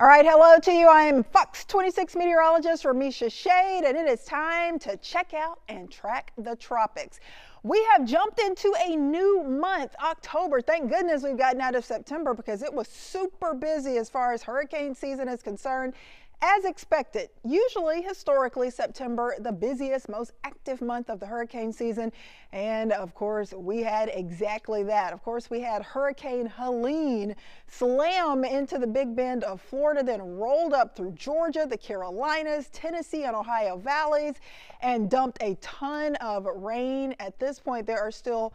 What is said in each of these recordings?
All right, hello to you. I am Fox 26 meteorologist Ramisha Shade, and it is time to check out and track the tropics. We have jumped into a new month, October. Thank goodness we've gotten out of September because it was super busy as far as hurricane season is concerned. As expected, usually historically September, the busiest, most active month of the hurricane season. And of course, we had exactly that. Of course, we had Hurricane Helene slam into the Big Bend of Florida, then rolled up through Georgia, the Carolinas, Tennessee, and Ohio valleys, and dumped a ton of rain. At this point, there are still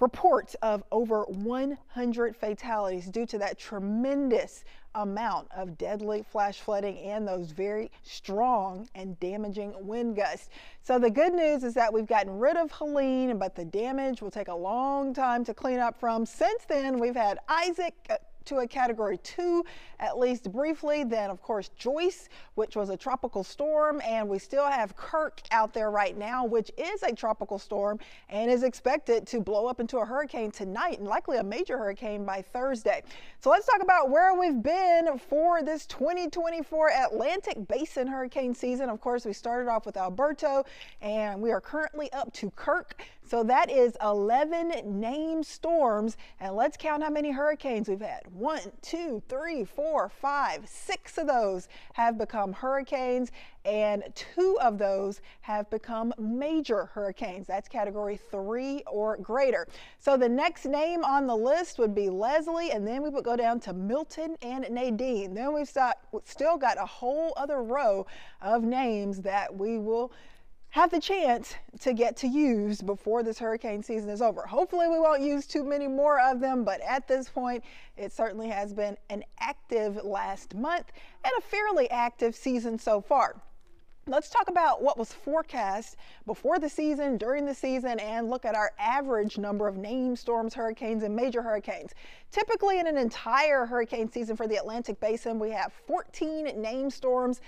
reports of over 100 fatalities due to that tremendous amount of deadly flash flooding and those very strong and damaging wind gusts. So the good news is that we've gotten rid of Helene, but the damage will take a long time to clean up from. Since then, we've had Isaac to a Category 2, at least briefly. Then, of course, Joyce, which was a tropical storm, and we still have Kirk out there right now, which is a tropical storm and is expected to blow up into a hurricane tonight and likely a major hurricane by Thursday. So let's talk about where we've been for this 2024 Atlantic Basin hurricane season. Of course, we started off with Alberto, and we are currently up to Kirk. So that is 11 named storms, and let's count how many hurricanes we've had. 1, 2, 3, 4, 5, 6 of those have become hurricanes, and 2 of those have become major hurricanes. That's Category 3 or greater. So the next name on the list would be Leslie, and then we would go down to Milton and Nadine. Then we've still got a whole other row of names that we will have the chance to get to use before this hurricane season is over. Hopefully we won't use too many more of them, but at this point, it certainly has been an active last month and a fairly active season so far. Let's talk about what was forecast before the season, during the season, and look at our average number of named storms, hurricanes, and major hurricanes. Typically in an entire hurricane season for the Atlantic Basin, we have 14 named storms,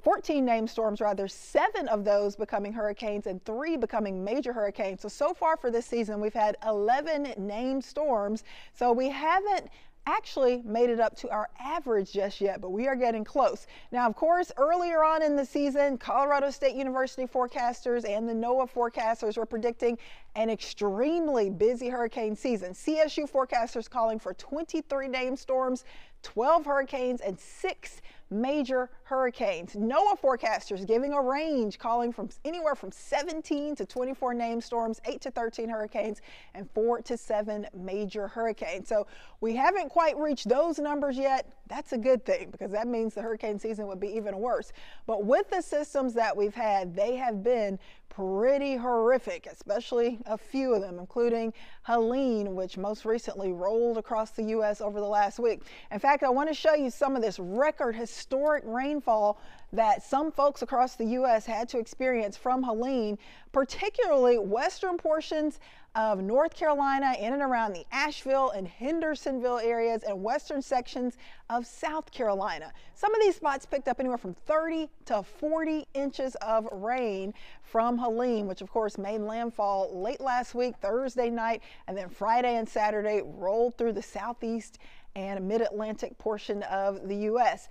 14 named storms rather, 7 of those becoming hurricanes and 3 becoming major hurricanes. So far for this season, we've had 11 named storms. So we haven't actually made it up to our average just yet, but we are getting close. Now, of course, earlier on in the season, Colorado State University forecasters and the NOAA forecasters were predicting an extremely busy hurricane season. CSU forecasters calling for 23 named storms, 12 hurricanes, and 6 major hurricanes. NOAA forecasters giving a range, calling from anywhere from 17 to 24 named storms, 8 to 13 hurricanes, and 4 to 7 major hurricanes. So we haven't quite reached those numbers yet. That's a good thing, because that means the hurricane season would be even worse. But with the systems that we've had, they have been pretty horrific, especially a few of them, including Helene, which most recently rolled across the U.S. over the last week. In fact, I want to show you some of this record historic rainfall that some folks across the U.S. had to experience from Helene, particularly western portions of North Carolina, in and around the Asheville and Hendersonville areas, and western sections of South Carolina. Some of these spots picked up anywhere from 30 to 40 inches of rain from Helene, which of course made landfall late last week, Thursday night, and then Friday and Saturday rolled through the southeast and mid-Atlantic portion of the U.S.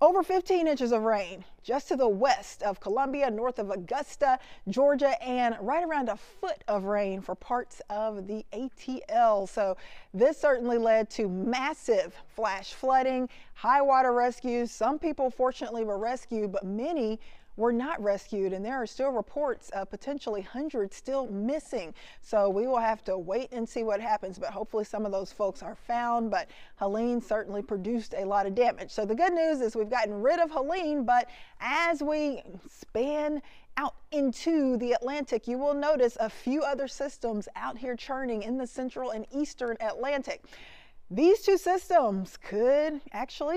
Over 15 inches of rain just to the west of Columbia, north of Augusta, Georgia, and right around a foot of rain for parts of the ATL. So this certainly led to massive flash flooding, high water rescues. Some people fortunately were rescued, but many were not rescued, and there are still reports of potentially hundreds still missing. So we will have to wait and see what happens, but hopefully some of those folks are found. But Helene certainly produced a lot of damage. So the good news is we've gotten rid of Helene, but as we span out into the Atlantic, you will notice a few other systems out here churning in the central and eastern Atlantic. These two systems could actually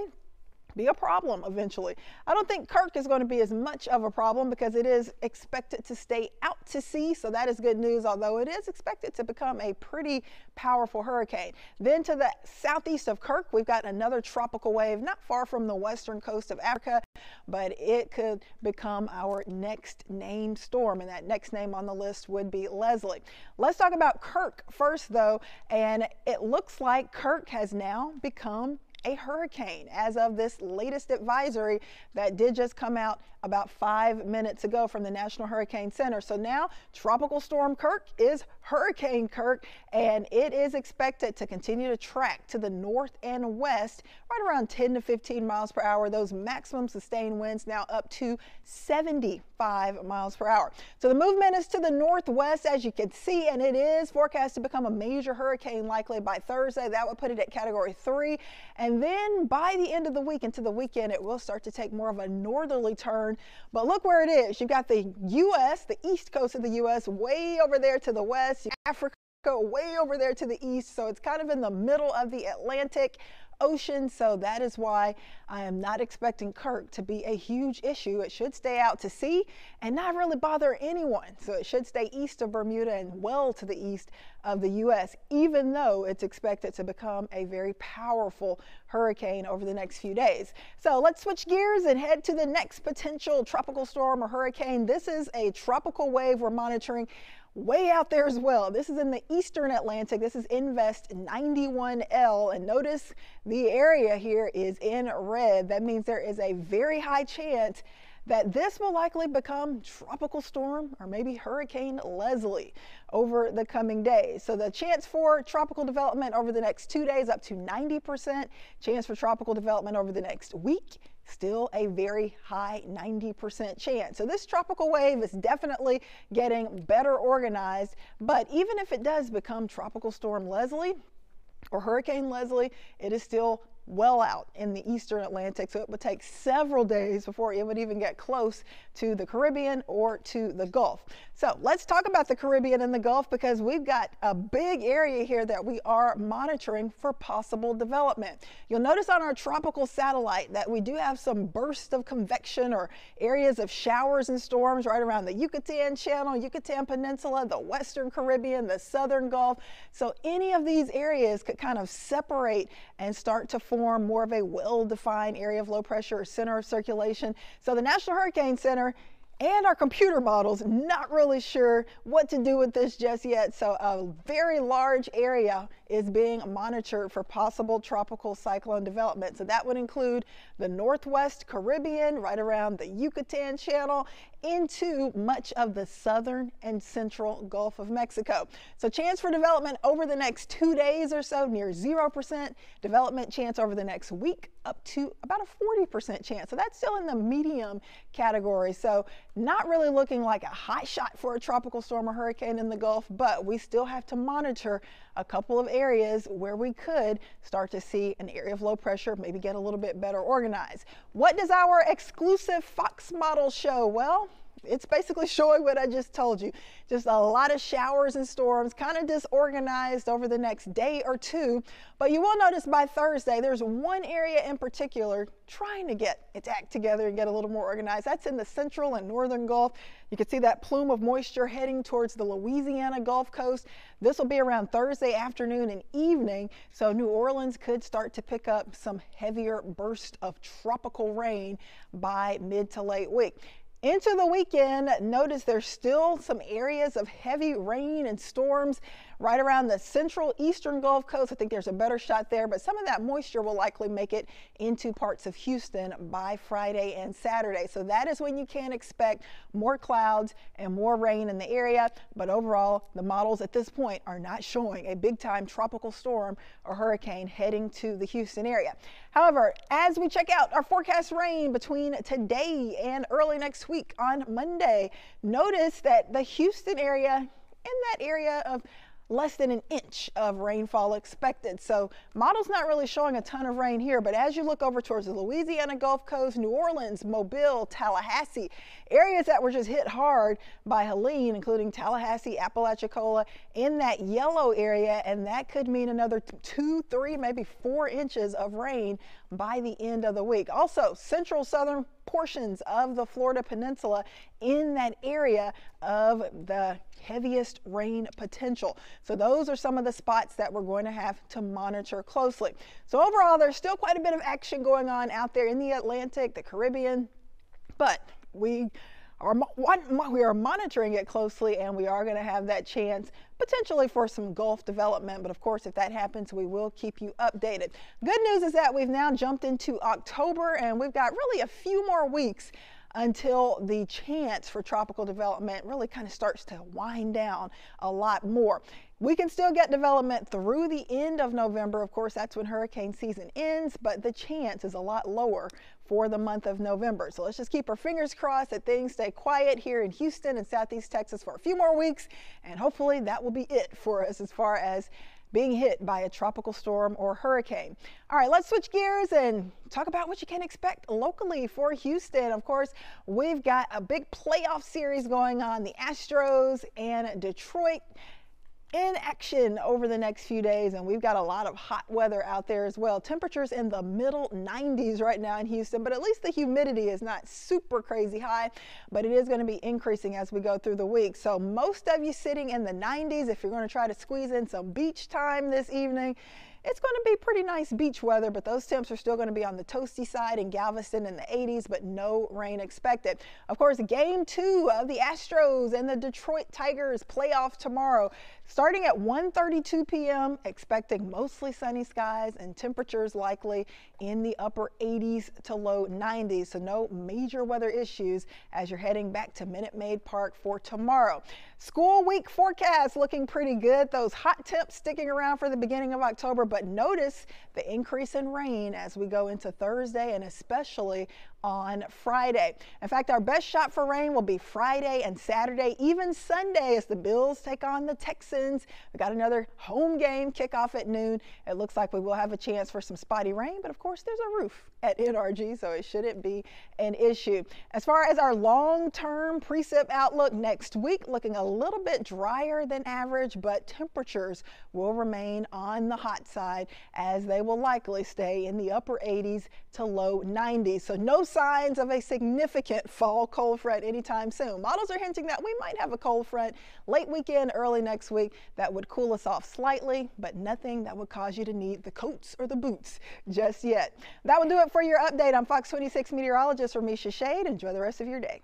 be a problem eventually. I don't think Kirk is going to be as much of a problem because it is expected to stay out to sea, so that is good news, although it is expected to become a pretty powerful hurricane. Then to the southeast of Kirk, we've got another tropical wave not far from the western coast of Africa, but it could become our next named storm, and that next name on the list would be Leslie. Let's talk about Kirk first, though, and it looks like Kirk has now become a hurricane as of this latest advisory that did just come out about 5 minutes ago from the National Hurricane Center. So now Tropical Storm Kirk is Hurricane Kirk, and it is expected to continue to track to the north and west right around 10 to 15 miles per hour. Those maximum sustained winds now up to 75 miles per hour. So the movement is to the northwest, as you can see, and it is forecast to become a major hurricane likely by Thursday. That would put it at Category 3. And then by the end of the week into the weekend, it will start to take more of a northerly turn. But look where it is. You've got the U.S., the east coast of the U.S., way over there to the west, Africa way over there to the east. So it's kind of in the middle of the Atlantic Ocean. So that is why I am not expecting Kirk to be a huge issue. It should stay out to sea and not really bother anyone. So it should stay east of Bermuda and well to the east of the U.S., even though it's expected to become a very powerful hurricane over the next few days. So let's switch gears and head to the next potential tropical storm or hurricane. This is a tropical wave we're monitoring way out there as well. This is in the eastern Atlantic. This is Invest 91-L, and notice the area here is in red. That means there is a very high chance that this will likely become tropical storm or maybe Hurricane Leslie over the coming days. So the chance for tropical development over the next 2 days up to 90%, chance for tropical development over the next week, still a very high 90% chance. So this tropical wave is definitely getting better organized, but even if it does become Tropical Storm Leslie or Hurricane Leslie, it is still well out in the eastern Atlantic, so it would take several days before it would even get close to the Caribbean or to the Gulf. So let's talk about the Caribbean and the Gulf, because we've got a big area here that we are monitoring for possible development. You'll notice on our tropical satellite that we do have some bursts of convection or areas of showers and storms right around the Yucatan Channel, Yucatan Peninsula, the Western Caribbean, the Southern Gulf. So any of these areas could kind of separate and start to form more of a well-defined area of low pressure or center of circulation. So the National Hurricane Center and our computer models not really sure what to do with this just yet. So a very large area is being monitored for possible tropical cyclone development. So that would include the Northwest Caribbean, right around the Yucatan Channel, into much of the southern and central Gulf of Mexico. So chance for development over the next 2 days or so, near 0%. Development chance over the next week, up to about a 40% chance. So that's still in the medium category. So not really looking like a hot shot for a tropical storm or hurricane in the Gulf, but we still have to monitor a couple of areas where we could start to see an area of low pressure maybe get a little bit better organized. What does our exclusive Fox model show? Well, it's basically showing what I just told you. Just a lot of showers and storms, kind of disorganized over the next day or two. But you will notice by Thursday, there's one area in particular trying to get its act together and get a little more organized. That's in the central and northern Gulf. You can see that plume of moisture heading towards the Louisiana Gulf Coast. This will be around Thursday afternoon and evening. So New Orleans could start to pick up some heavier bursts of tropical rain by mid to late week. Into the weekend, notice there's still some areas of heavy rain and storms right around the central eastern Gulf Coast. I think there's a better shot there, but some of that moisture will likely make it into parts of Houston by Friday and Saturday. So that is when you can expect more clouds and more rain in the area. But overall, the models at this point are not showing a big time tropical storm or hurricane heading to the Houston area. However, as we check out our forecast rain between today and early next week on Monday, notice that the Houston area, in that area of less than an inch of rainfall expected. So model's not really showing a ton of rain here, but as you look over towards the Louisiana Gulf Coast, New Orleans, Mobile, Tallahassee, areas that were just hit hard by Helene, including Tallahassee, Apalachicola, in that yellow area, and that could mean another 2, 3, maybe 4 inches of rain by the end of the week. Also, central southern portions of the Florida Peninsula in that area of the heaviest rain potential. So those are some of the spots that we're going to have to monitor closely. So overall, there's still quite a bit of action going on out there in the Atlantic, the Caribbean, but we We are monitoring it closely, and we are going to have that chance potentially for some Gulf development. But of course, if that happens, we will keep you updated. Good news is that we've now jumped into October, and we've got really a few more weeks until the chance for tropical development really kind of starts to wind down a lot more. We can still get development through the end of November. Of course, that's when hurricane season ends, but the chance is a lot lower for the month of November. So let's just keep our fingers crossed that things stay quiet here in Houston and Southeast Texas for a few more weeks, and hopefully that will be it for us as far as being hit by a tropical storm or hurricane. All right, let's switch gears and talk about what you can expect locally for Houston. Of course, we've got a big playoff series going on, the Astros and Detroit in action over the next few days, and we've got a lot of hot weather out there as well. Temperatures in the middle 90s right now in Houston, but at least the humidity is not super crazy high, but it is going to be increasing as we go through the week. So most of you sitting in the 90s, if you're going to try to squeeze in some beach time this evening, it's going to be pretty nice beach weather, but those temps are still going to be on the toasty side in Galveston in the 80s, but no rain expected. Of course, game two of the Astros and the Detroit Tigers playoff tomorrow, starting at 1:32 p.m., expecting mostly sunny skies and temperatures likely in the upper 80s to low 90s. So no major weather issues as you're heading back to Minute Maid Park for tomorrow. School week forecast looking pretty good. Those hot temps sticking around for the beginning of October, but notice the increase in rain as we go into Thursday and especially on Friday. In fact, our best shot for rain will be Friday and Saturday, even Sunday as the Bills take on the Texans. We got another home game kickoff at noon. It looks like we will have a chance for some spotty rain, but of course there's a roof at NRG, so it shouldn't be an issue. As far as our long-term precip outlook next week, looking a little bit drier than average, but temperatures will remain on the hot side as they will likely stay in the upper 80s to low 90s. So no signs of a significant fall cold front anytime soon. Models are hinting that we might have a cold front late weekend, early next week that would cool us off slightly, but nothing that would cause you to need the coats or the boots just yet. That will do it for your update. I'm Fox 26 meteorologist Ramisha Shade. Enjoy the rest of your day.